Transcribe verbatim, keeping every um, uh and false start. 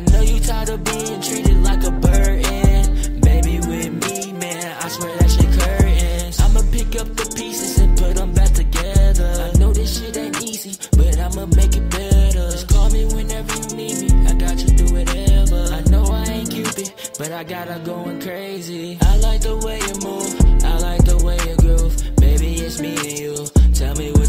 I know you tired of being treated like a burden. Baby, with me, man, I swear that shit curtains. I'ma pick up the pieces and put them back together. I know this shit ain't easy, but I'ma make it better. Just call me whenever you need me, I got you through whatever. I know I ain't Cupid, but I got her going crazy. I like the way you move, I like the way you groove. Baby, it's me and you, tell me what